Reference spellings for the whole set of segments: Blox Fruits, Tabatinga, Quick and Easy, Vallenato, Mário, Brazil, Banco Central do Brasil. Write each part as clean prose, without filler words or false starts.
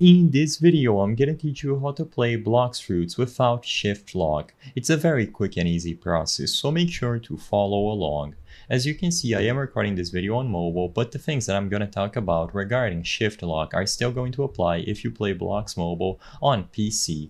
In this video, I'm gonna teach you how to play Blox Fruits without shift lock. It's a very quick and easy process, so make sure to follow along. As you can see, I am recording this video on mobile, but the things that I'm gonna talk about regarding shift lock are still going to apply if you play Blox Mobile on PC.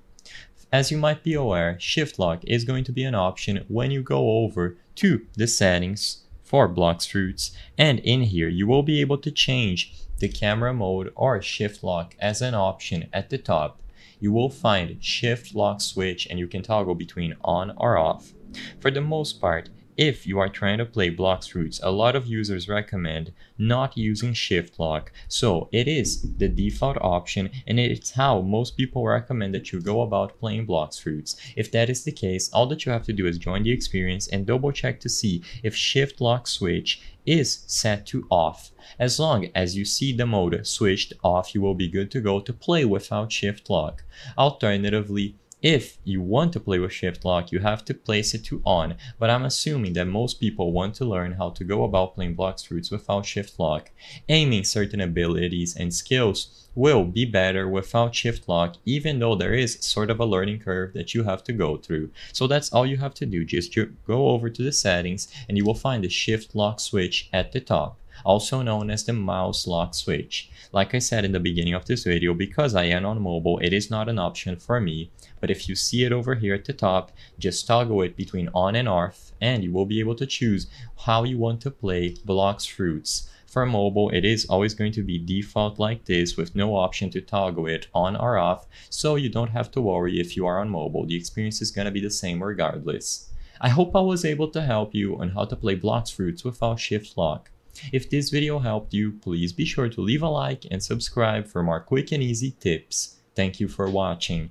As you might be aware, shift lock is going to be an option when you go over to the settings for Blox Fruits, and in here you will be able to change the camera mode or shift lock as an option at the top. You will find shift lock switch and you can toggle between on or off. For the most part, if you are trying to play Blox Fruits, a lot of users recommend not using shift lock. So it is the default option and it's how most people recommend that you go about playing Blox Fruits. If that is the case, all that you have to do is join the experience and double check to see if shift lock switch is set to off. As long as you see the mode switched off, you will be good to go to play without shift lock. Alternatively, if you want to play with shift lock, you have to place it to on, but I'm assuming that most people want to learn how to go about playing Blox Fruits without shift lock. Aiming certain abilities and skills will be better without shift lock, even though there is sort of a learning curve that you have to go through. So that's all you have to do, just go over to the settings and you will find the shift lock switch at the top, also known as the mouse lock switch. Like I said in the beginning of this video, because I am on mobile, it is not an option for me, but if you see it over here at the top, just toggle it between on and off and you will be able to choose how you want to play Blox Fruits. For mobile, it is always going to be default like this with no option to toggle it on or off, so you don't have to worry if you are on mobile. The experience is going to be the same regardless. I hope I was able to help you on how to play Blox Fruits without shift lock. If this video helped you, please be sure to leave a like and subscribe for more quick and easy tips. Thank you for watching.